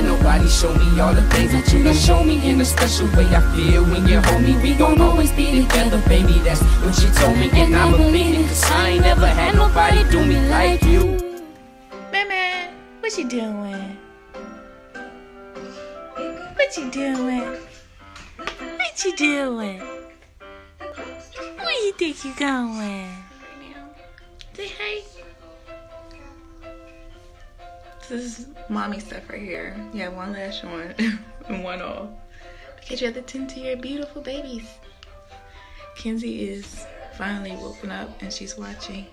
let nobody show me all the things that you done show me. In a special way I feel when you hold me. We gon' always be together, baby, that's what you told me. And I believe it, cause I ain't never had nobody do me like you. Batman, what you doing? What you doing? What you doing? Where you think you going? Say hey. This is mommy stuff right here. You have one lash on and one off. Because you have to tend to your beautiful babies. Kenzie is finally woken up and she's watching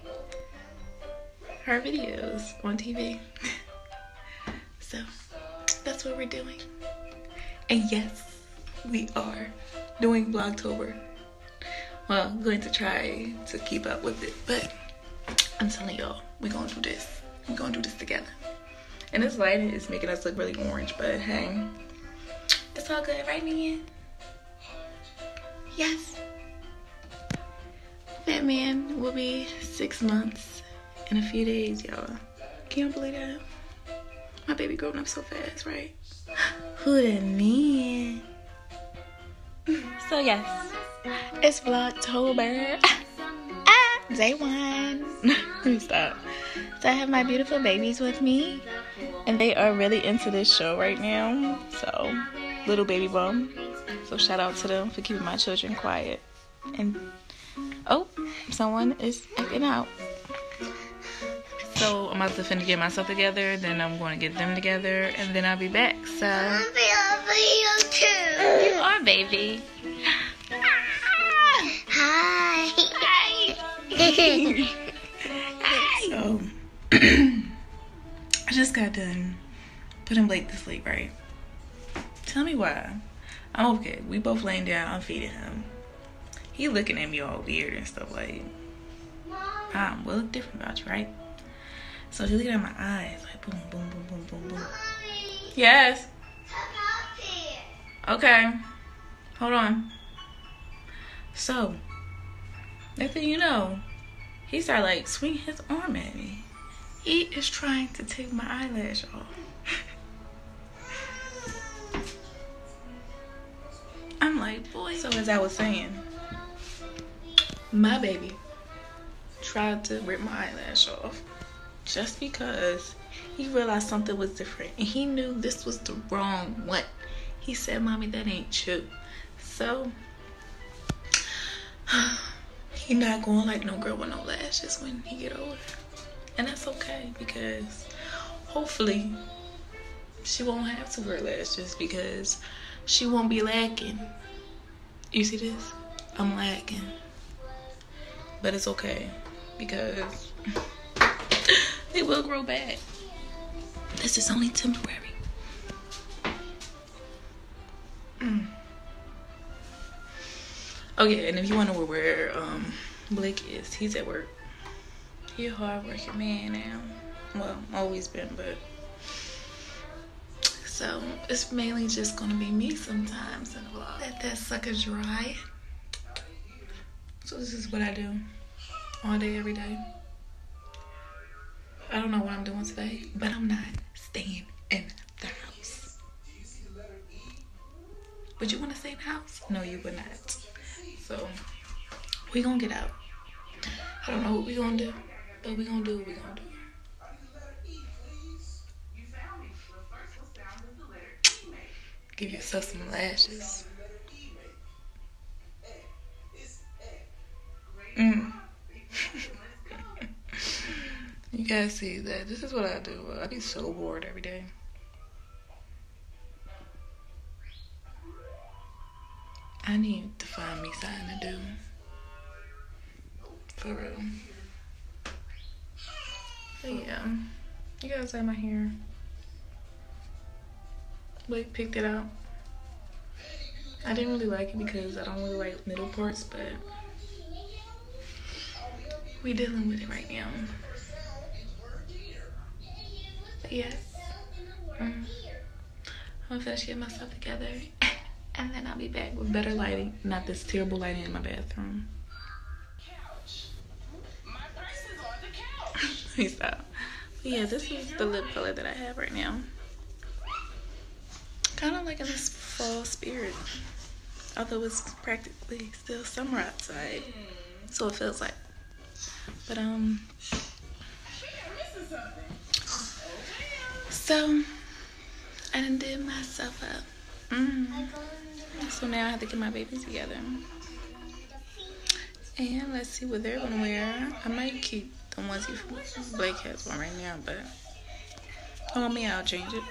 her videos on TV. So that's what we're doing. And yes, we are doing Vlogtober. Well, I'm going to try to keep up with it, but I'm telling y'all, we're gonna do this. We're gonna do this together. And this lighting is making us look really orange, but hey, it's all good, right, man? Yes. Batman will be 6 months in a few days, y'all. Can't believe that. My baby growing up so fast, right? Who the man? So yes, it's Vlogtober. Day 1. Let me stop. So I have my beautiful babies with me, and they are really into this show right now. So, Little Baby Bum. So shout out to them for keeping my children quiet. And oh, someone is acting out. So I'm about to finna get myself together, then I'm going to get them together, and then I'll be back. So I'll be over you too. You are, baby. Hi. Hi. So, I just got done putting Blake to sleep, right? Tell me why. I'm okay. We both laying down. I'm feeding him. He looking at me all weird and stuff like, Mom, what look different about you, right? So he looking at my eyes like boom, boom, boom, boom, boom, boom. Mommy, yes. Come out here. Okay. Hold on. So, next thing you know, he started like swinging his arm at me. He is trying to take my eyelash off. I'm like, boy. So as I was saying, my baby tried to rip my eyelash off just because he realized something was different and he knew this was the wrong one. He said, Mommy, that ain't you. So he not going like no girl with no lashes when he get older. And that's okay, because hopefully she won't have to wear lashes because she won't be lacking. You see this? I'm lacking. But it's okay, because they will grow back. This is only temporary. Oh yeah, and if you want to know where Blake is, he's at work. He's a hard-working man now. Well, always been, but... So, it's mainly just going to be me sometimes in the vlog. Let that sucker dry. So this is what I do. All day, every day. I don't know what I'm doing today, but I'm not staying in the house. Would you want to stay in the house? No, you would not. So, we gonna get out. I don't know what we gonna do, but we gonna do what we gonna do. Give yourself some lashes. You guys see that? This is what I do. I be so bored every day. I need to find me something to do. For real. But yeah. You guys like my hair. Blake picked it out. I didn't really like it because I don't really like middle parts, but we dealing with it right now. But yes. I'm gonna get myself together. And then I'll be back with better lighting, not this terrible lighting in my bathroom. Couch. My purse is on the couch. Please stop. But yeah, this is the lip color that I have right now. kind of like in this fall spirit, although it's practically still summer outside, so it feels like. But so I done did myself up. So now I have to get my babies together. And let's see what they're gonna wear. I might keep the onesie from Blake has one right now, but on me, I'll change it.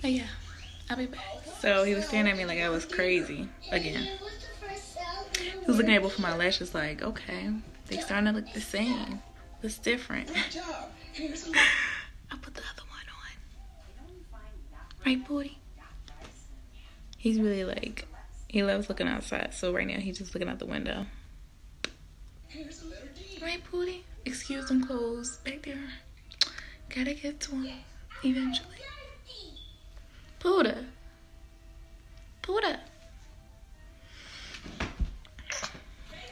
But yeah, I'll be back. So he was staring at me like I was crazy again. He was looking at both of my lashes like, okay, they starting to look the same. It's different. I'll put the other one on. Right, booty? He's really like, he loves looking outside. So right now he's just looking out the window. Right, booty? Excuse them clothes back there. Gotta get to him eventually. Pooda. Pooda.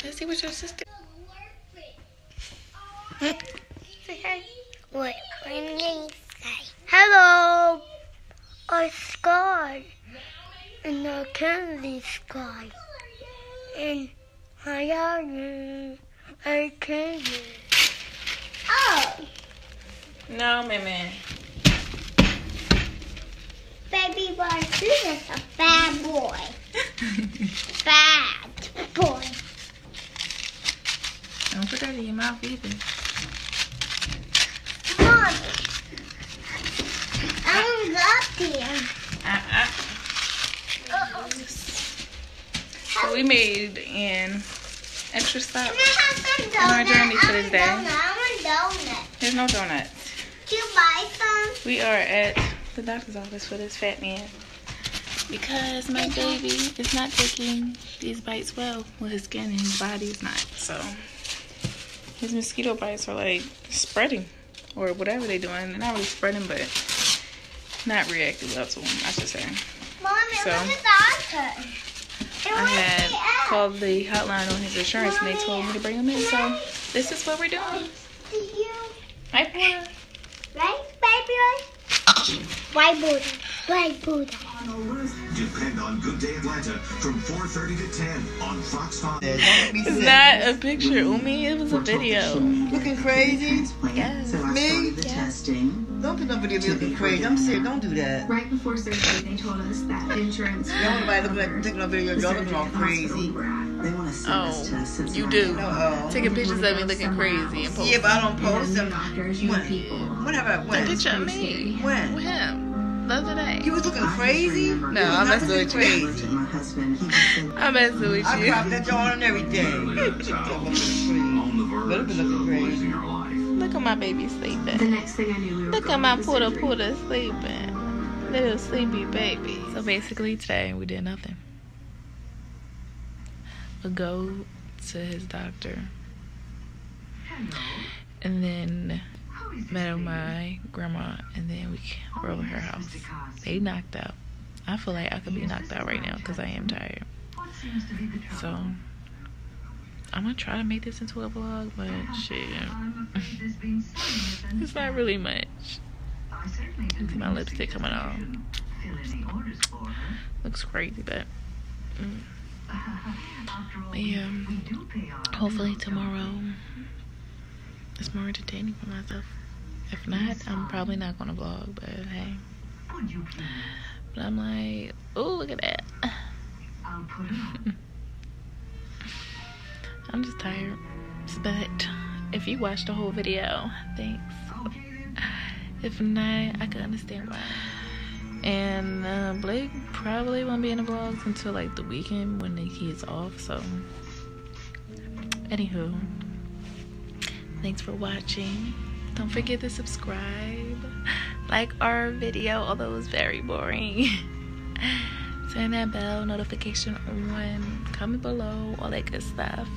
Let's see what your sister. Say hi. What? I'm going to say hello. I scored. And I can't score. And I can't. Oh. No, man. Baby boy, this is a bad boy. Bad boy. Don't put that in your mouth either. Mommy, I'm up there. So we made an extra stop on our journey for this day. There's no donuts. Can you buy some? We are at the doctor's office for this fat man because my baby is not taking these bites well with his skin and his body's not. So his mosquito bites are like spreading or whatever they're doing. They're not really spreading, but not reacting well to them, I should say. Mom, so I had called the hotline on his insurance and they told me to bring him in. So this is what we're doing. Hi, Pooda. Right, baby? Right, Pooda. Right, Pooda. Depend on Good Day Atlanta from 4:30 to 10 on Fox 5. It's not a picture, Umi. It was a video. Looking crazy? Yes. Me? Yes. Don't put nobody looking crazy. I'm serious. Don't do that. Right before surgery, they told us that insurance. Don't nobody look like taking a video. Y'all looking all crazy. Oh, you do. Taking pictures of me looking crazy and posting. Yeah, but I don't post them. When? Whenever. When? A picture of me. When? With him. You was looking crazy? No, I'm messing with you. I'm messing with you. I dropped that door and everything. Look at my baby sleeping. The next thing I knew, look at my Pooda sleeping. Little sleepy baby. So basically today we did nothing. But go to his doctor. And then met my grandma, and then we were over her house. They knocked out. I feel like I could be knocked out right now because I am tired. So I'm gonna try to make this into a vlog, but shit, it's not really much. You see my lipstick coming off. Looks crazy, but yeah. Hopefully tomorrow it's more entertaining for myself. If not, I'm probably not gonna vlog, but hey. But I'm like, oh, look at that. I'm just tired. But if you watched the whole video, thanks. If not, I can understand why. And Blake probably won't be in the vlogs until like the weekend when he is off, so. Anywho, thanks for watching. Don't forget to subscribe, like our video, although it's very boring. Turn that bell notification on, comment below, all that good stuff.